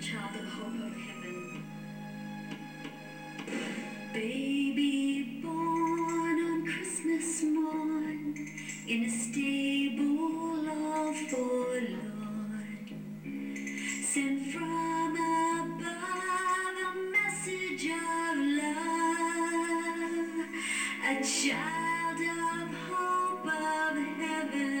child of hope of heaven. Baby born on Christmas morn, in a stable all forlorn, sent from above a message of love, a child of hope of heaven.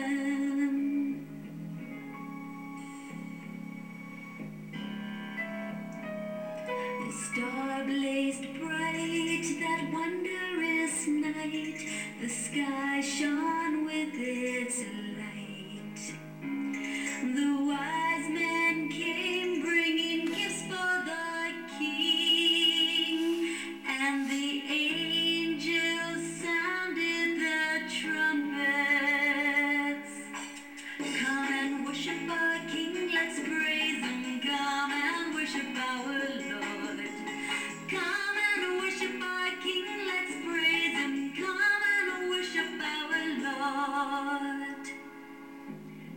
The star blazed bright that wondrous night, the sky shone with its light. The wise men came bringing gifts for the king, and the angels sounded their trumpets. Come and worship our king, let's praise him, come and worship our Lord. Come and worship our King, let's praise him. Come and worship our Lord.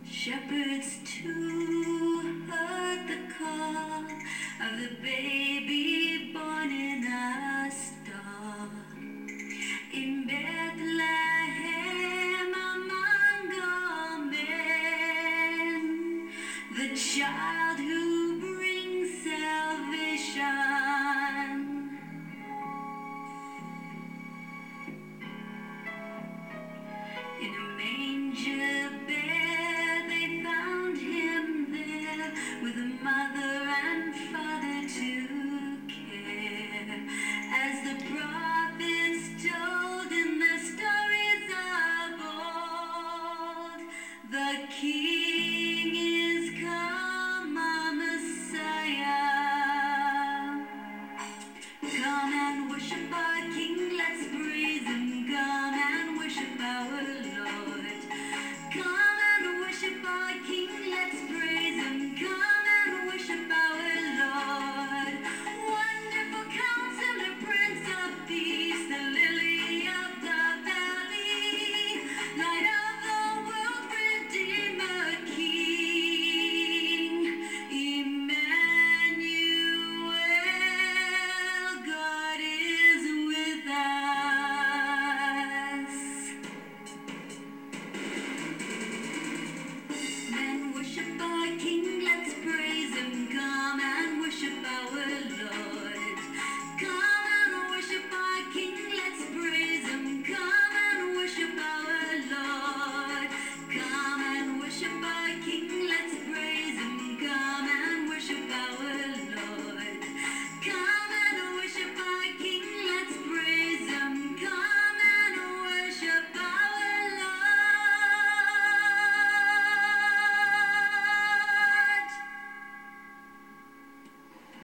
Shepherds too heard the call of the baby born in a star. In Bethlehem among all men, the child who brings salvation. In a manger.